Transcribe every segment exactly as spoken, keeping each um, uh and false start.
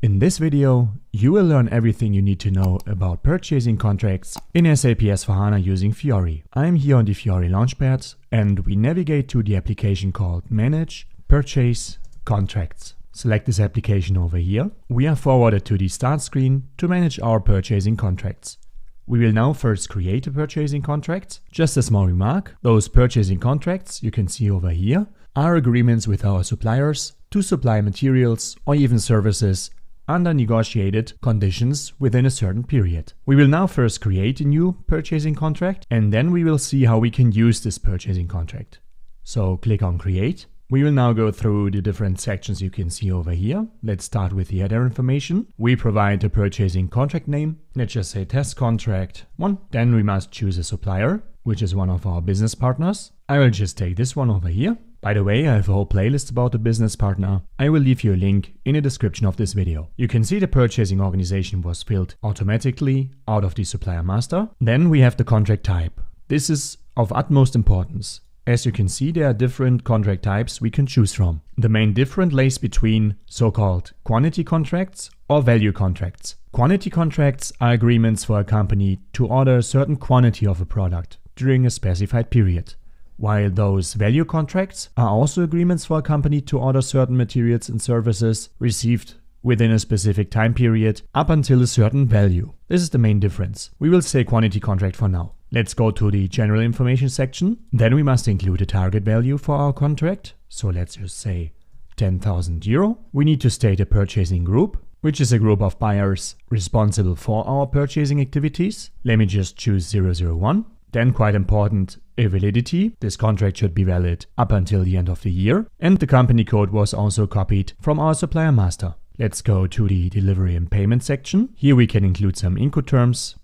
In this video, you will learn everything you need to know about purchasing contracts in SAP S four HANA using Fiori. I'm here on the Fiori Launchpad and we navigate to the application called Manage Purchase Contracts. Select this application over here. We are forwarded to the start screen to manage our purchasing contracts. We will now first create a purchasing contract. Just a small remark, those purchasing contracts you can see over here are agreements with our suppliers to supply materials or even services under negotiated conditions within a certain period. We will now first create a new purchasing contract and then we will see how we can use this purchasing contract. So click on Create. We will now go through the different sections you can see over here. Let's start with the header information. We provide a purchasing contract name. Let's just say test contract one. Then we must choose a supplier, which is one of our business partners. I will just take this one over here. By the way, I have a whole playlist about the business partner. I will leave you a link in the description of this video. You can see the purchasing organization was filled automatically out of the supplier master. Then we have the contract type. This is of utmost importance. As you can see, there are different contract types we can choose from. The main difference lays between so-called quantity contracts or value contracts. Quantity contracts are agreements for a company to order a certain quantity of a product during a specified period, while those value contracts are also agreements for a company to order certain materials and services received within a specific time period up until a certain value. This is the main difference. We will say quantity contract for now. Let's go to the general information section. Then we must include a target value for our contract. So let's just say ten thousand euro. We need to state a purchasing group, which is a group of buyers responsible for our purchasing activities. Let me just choose zero zero one. Then quite important, a validity. This contract should be valid up until the end of the year. And the company code was also copied from our supplier master. Let's go to the delivery and payment section. Here we can include some Incoterms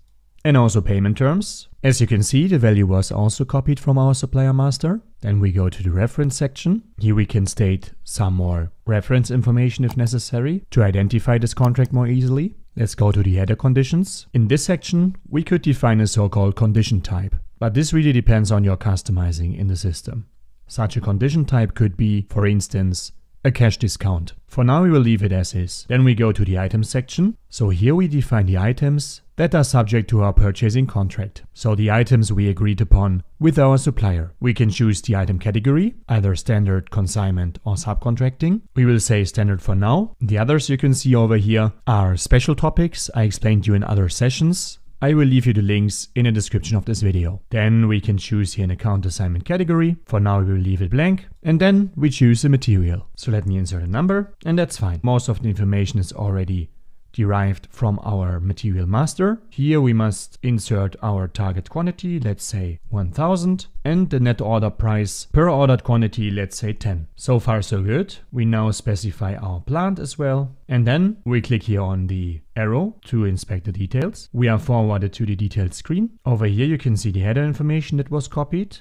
and also payment terms. As you can see, the value was also copied from our supplier master. Then we go to the reference section. Here we can state some more reference information if necessary to identify this contract more easily. Let's go to the header conditions. In this section, we could define a so-called condition type, but this really depends on your customizing in the system. Such a condition type could be, for instance, a cash discount. For now, we will leave it as is. Then we go to the items section. So here we define the items that are subject to our purchasing contract. So the items we agreed upon with our supplier. We can choose the item category, either standard, consignment or subcontracting. We will say standard for now. The others you can see over here are special topics I explained you in other sessions. I will leave you the links in the description of this video. Then we can choose here an account assignment category. For now, we will leave it blank. And then we choose a material. So let me insert a number and that's fine. Most of the information is already derived from our material master. Here we must insert our target quantity, let's say one thousand, and the net order price per ordered quantity, let's say ten. So far so good. We now specify our plant as well. And then we click here on the arrow to inspect the details. We are forwarded to the detailed screen. Over here you can see the header information that was copied.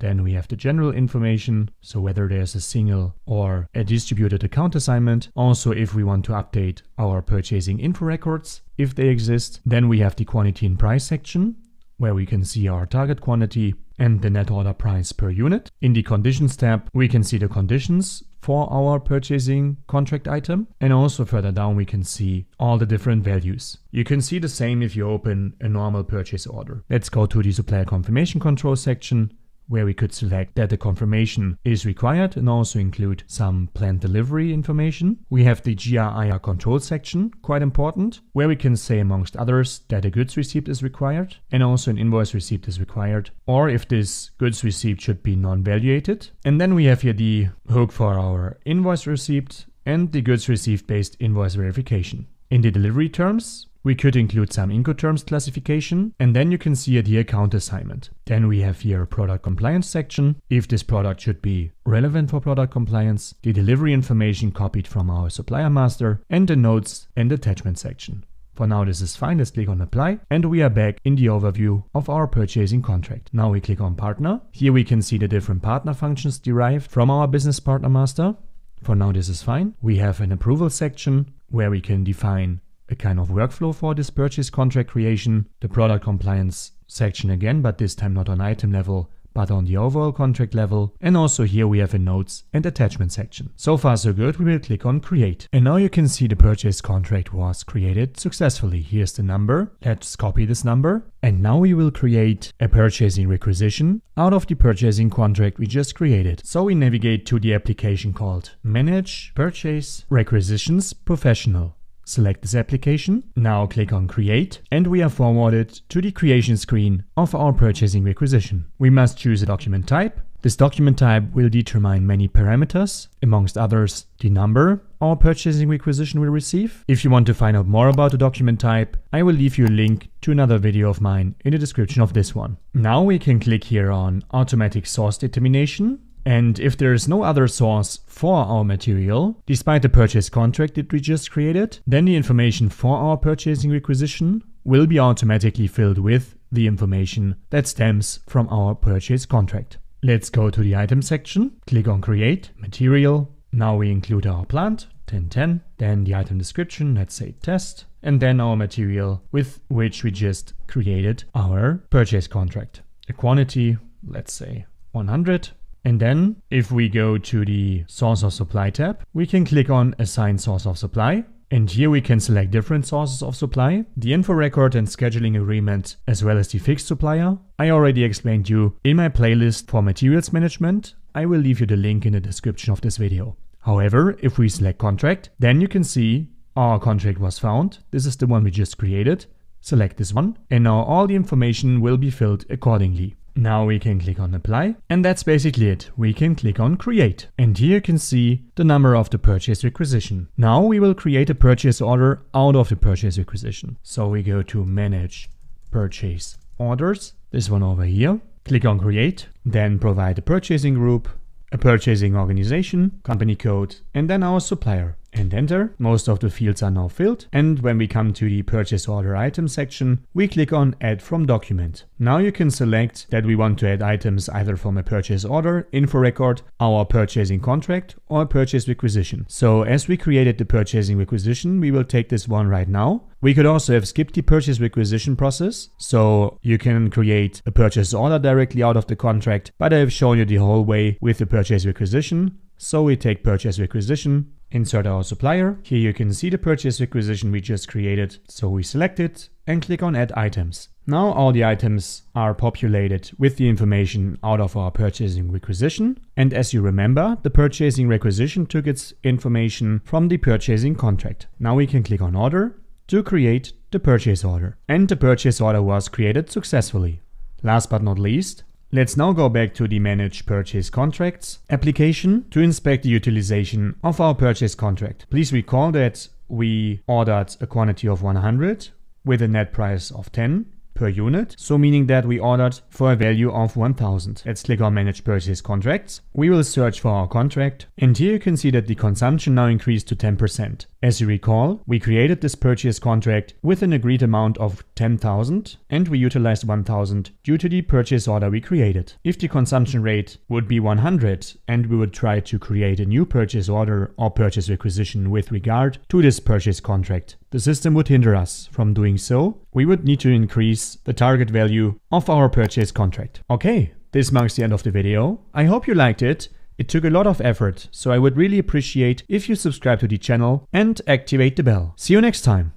Then we have the general information, so whether there's a single or a distributed account assignment. Also, if we want to update our purchasing info records, if they exist. Then we have the quantity and price section, where we can see our target quantity and the net order price per unit. In the conditions tab, we can see the conditions for our purchasing contract item. And also further down, we can see all the different values. You can see the same if you open a normal purchase order. Let's go to the supplier confirmation control section, where we could select that the confirmation is required and also include some planned delivery information. We have the G R I R control section, quite important, where we can say amongst others that a goods receipt is required and also an invoice receipt is required, or if this goods receipt should be non-valuated. And then we have here the hook for our invoice receipt and the goods received based invoice verification. In the delivery terms, we could include some Incoterms classification, and then you can see here the account assignment. Then we have here a product compliance section, if this product should be relevant for product compliance, the delivery information copied from our supplier master, and the notes and attachment section. For now this is fine, let's click on apply and we are back in the overview of our purchasing contract. Now we click on partner. Here we can see the different partner functions derived from our business partner master. For now this is fine. We have an approval section where we can define a kind of workflow for this purchase contract creation, the product compliance section again, but this time not on item level, but on the overall contract level. And also here we have a notes and attachment section. So far so good, we will click on create. And now you can see the purchase contract was created successfully. Here's the number, let's copy this number. And now we will create a purchasing requisition out of the purchasing contract we just created. So we navigate to the application called Manage Purchase Requisitions Professional. Select this application, now click on create, and we are forwarded to the creation screen of our purchasing requisition. We must choose a document type. This document type will determine many parameters, amongst others the number our purchasing requisition will receive. If you want to find out more about the document type, I will leave you a link to another video of mine in the description of this one. Now we can click here on automatic source determination. And if there is no other source for our material, despite the purchase contract that we just created, then the information for our purchasing requisition will be automatically filled with the information that stems from our purchase contract. Let's go to the item section, click on create, material. Now we include our plant, ten ten, then the item description, let's say test, and then our material with which we just created our purchase contract. A quantity, let's say one hundred. And then if we go to the source of supply tab, we can click on assign source of supply. And here we can select different sources of supply, the info record and scheduling agreement, as well as the fixed supplier. I already explained you in my playlist for materials management. I will leave you the link in the description of this video. However, if we select contract, then you can see our contract was found. This is the one we just created. Select this one. And now all the information will be filled accordingly. Now we can click on apply, and that's basically it. We can click on create, and here you can see the number of the purchase requisition. Now we will create a purchase order out of the purchase requisition. So we go to Manage Purchase Orders, this one over here, click on create, then provide a purchasing group, a purchasing organization, company code, and then our supplier, and enter. Most of the fields are now filled. And when we come to the purchase order item section, we click on add from document. Now you can select that we want to add items either from a purchase order, info record, our purchasing contract, or purchase requisition. So as we created the purchasing requisition, we will take this one right now. We could also have skipped the purchase requisition process, so you can create a purchase order directly out of the contract, but I have shown you the whole way with the purchase requisition. So we take purchase requisition, insert our supplier. Here you can see the purchase requisition we just created. So we select it and click on add items. Now all the items are populated with the information out of our purchasing requisition. And as you remember, the purchasing requisition took its information from the purchasing contract. Now we can click on order to create the purchase order. And the purchase order was created successfully. Last but not least, let's now go back to the Manage Purchase Contracts application to inspect the utilization of our purchase contract. Please recall that we ordered a quantity of one hundred with a net price of ten per unit. So meaning that we ordered for a value of one thousand. Let's click on Manage Purchase Contracts. We will search for our contract. And here you can see that the consumption now increased to ten percent. As you recall, we created this purchase contract with an agreed amount of ten thousand and we utilized one thousand due to the purchase order we created. If the consumption rate would be one hundred and we would try to create a new purchase order or purchase requisition with regard to this purchase contract, the system would hinder us from doing so. We would need to increase the target value of our purchase contract. Okay, this marks the end of the video. I hope you liked it. It took a lot of effort, so I would really appreciate if you subscribe to the channel and activate the bell. See you next time.